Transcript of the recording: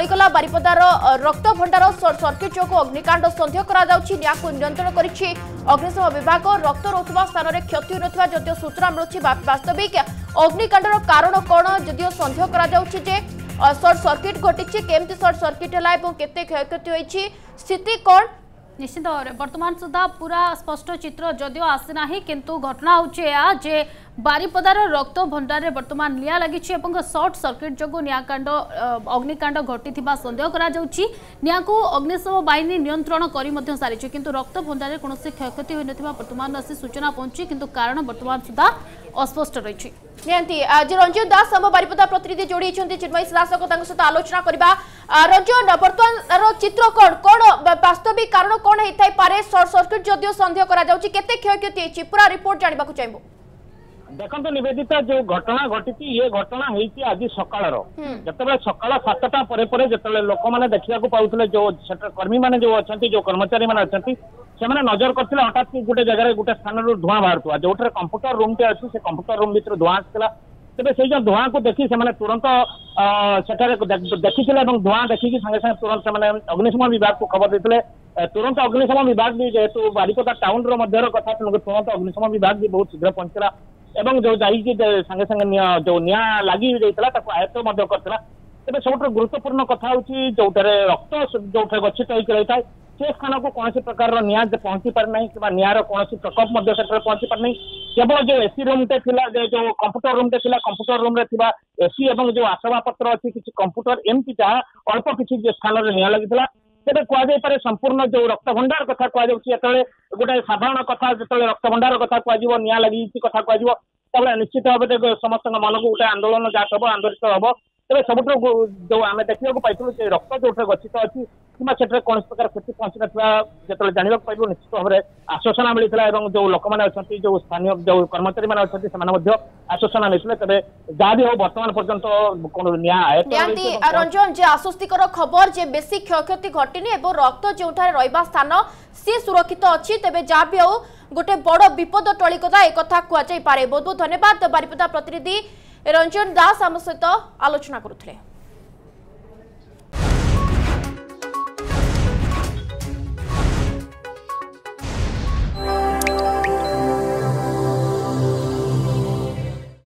जलिगला बारिपदार रक्त भंडार सर्किट जो अग्निकांड सन्देह को नियंत्रण करिछि अग्निशम विभाग। रक्त रोथवा स्थान में क्षति होता जदिव सूचना मिलूँ वास्तविक अग्निकांडर कारण कौन जदिव सन्देह कर सर्ट सर्किट घटी केमती सर्ट सर्किट है केते क्षयक्षति होती स्थिति कौन निश्चित बर्तमान सुधा पूरा स्पष्ट चित्र जदिव आसी ना किंतु घटना हो जे बारिपदार रक्त भंडार में बर्तमान लिया लगी सर्ट सर्किट जो निआकांड अग्निकांड घटी सन्देह कर अग्निशम बाहिनी नियंत्रण कर सारी किंतु रक्त भंडार में कौन क्षयक्षति हो ना बर्तमान आसी सूचना पहुंची किंतु कारण बर्तमान सुधा अस्पष्ट रही निहंती। आज रंजन दास आम बारिपदा प्रतिनिधि जोड़ी चिन्मयी दासक सहित आलोचना करवा। रंजन बर्तमान चित्र कौन कौन वास्तविक कारण कौन होता है पारे सर्ट सर्किट जदिव सन्देह करती पूरा रिपोर्ट जानवाक चाहिए। देखो निवेदिता जो घटना घटी ये घटना होती आज सकाल जिते सका 7टा पर जो लोक मैंने देखा पाते जो कर्मी मैंने जो अच्छा जो कर्मचारी मैंने अच्छा से नजर करते हटात गोटे जगह गोटे स्थान धूआं बाहर जो कंप्यूटर रूम टे अच्छी से कंप्यूटर रूम भर धूआं आसाला तेज से जो धूआं को देखी से तुरंत देखी धूआं देखिकी सागे सागे तुरंत से अग्निशम विभाग को खबर देते तुरंत अग्निशम विभाग भी जेहेतु बारिपदा टाउन रध्यर कथा तुरंत अग्निशम विभाग भी बहुत शीघ्र पहुंचला एवं जो जाए संगे संगे जो निया लगी आयत्त करता तेज सब गुरुत्वपूर्ण कथ हूँ जोटे रक्त जो गच्छित होकर रही है से स्थान को कौन प्रकार निया पहुंची पार ना कि नियार कौन प्रकोप पहुंची पार ना केवल जो एसी रूम टे जो कंप्यूटर रूम टे कंप्यूटर रूम रे एसी एवं जो आसवाबपत्र अच्छी किसी कंप्यूटर एमती जहाँ अल्प किसी स्थान में निया लगी तेज कहुए संपूर्ण जो रक्त भंडार कथा कहते गोटे साधारण कथा जो रक्त भंडार कथा कह निया लगी कथा कहते निश्चित भाव समस्त मन को गोटे आंदोलन जात हम आंदोलित हम तेज सब जो आम देखा पाइलु रक्त जो गच्छित अच्छी कि कौन प्रकार क्षति पहुंची ना जो जानवाक पाइलु निश्चित भाव में आश्वासना मिलता है जो लोक मैंने अच्छे जो स्थानीय जो कर्मचारी मैंने अच्छे से आश्वासना मिलते तेज जहाँ भी हम बर्तमान पर्यटन निया रंजन जे आश्वस्तिकर खबर जे बेसी क्षयक्षति घटनी और रक्त जो रहा स्थान सी सुरक्षित अच्छी तेज जहाँ भी हो गोटे बड़ विपद टली कदा एक कह पारे। बहुत बहुत धन्यवाद बारिपदा प्रतिनिधि रंजन दास आम सहित आलोचना करुले।